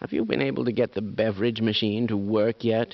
Have you been able to get the beverage machine to work yet?